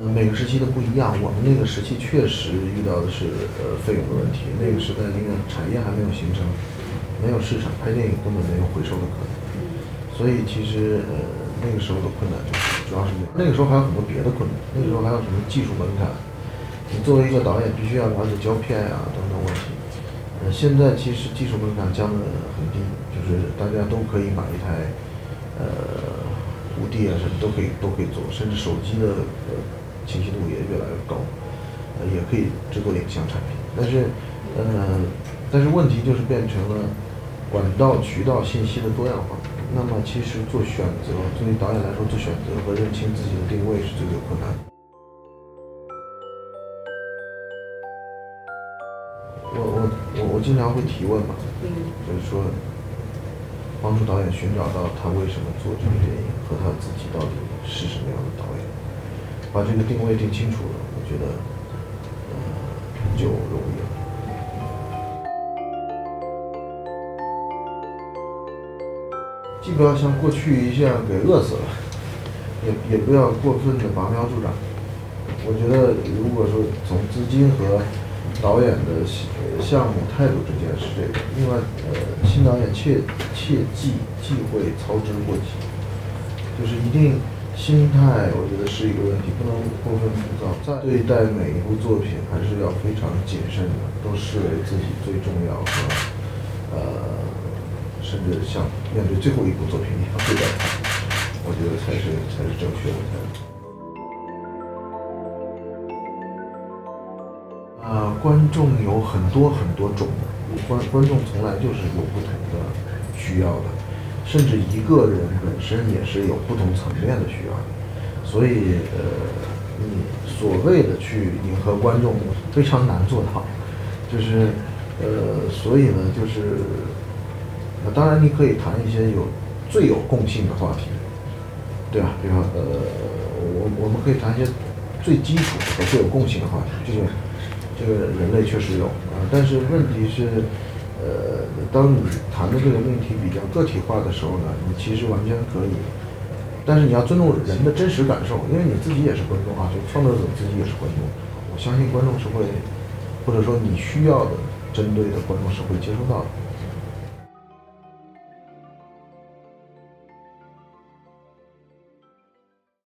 每个时期的不一样，我们那个时期确实遇到的是费用的问题。那个时代因为产业还没有形成，没有市场，拍电影根本没有回收的可能。所以其实那个时候的困难主要是那个时候还有很多别的困难，那个时候还有什么技术门槛，你作为一个导演必须要了解胶片呀、等等问题。现在其实技术门槛降得很低，就是大家都可以买一台5D 啊什么都可以做，甚至手机的清晰度也越来越高，也可以制作影像产品。但是问题就是变成了管道、渠道、信息的多样化。那么其实做选择，作为导演来说，做选择和认清自己的定位是最困难的。我经常会提问嘛，就是说帮助导演寻找到他为什么做这个电影和他自己到底是什么样的导演。把这个定位定清楚了，我觉得，就容易了。既不要像过去一样给饿死了，也不要过分的拔苗助长。我觉得，如果说从资金和导演的项目态度之间是这个，另外，新导演切忌讳操之过急，就是一定。心态，我觉得是一个问题，不能过分浮躁。在对待每一部作品，还是要非常谨慎的，都视为自己最重要和，甚至像面对最后一部作品一样对待它，我觉得才是正确的态度。观众有很多很多种，观众从来就是有不同的需要的。甚至一个人本身也是有不同层面的需要，所以你所谓的去迎合观众非常难做到，就是所以呢，就是当然你可以谈一些最有共性的话题，对吧？比方我们可以谈一些最基础和最有共性的话题，这个人类确实有啊，但是问题是。当你谈的这个问题比较个体化的时候呢，你其实完全可以，但是你要尊重人的真实感受，因为你自己也是观众啊，就创作者自己也是观众。我相信观众是会，或者说你需要的针对的观众是会接受到的。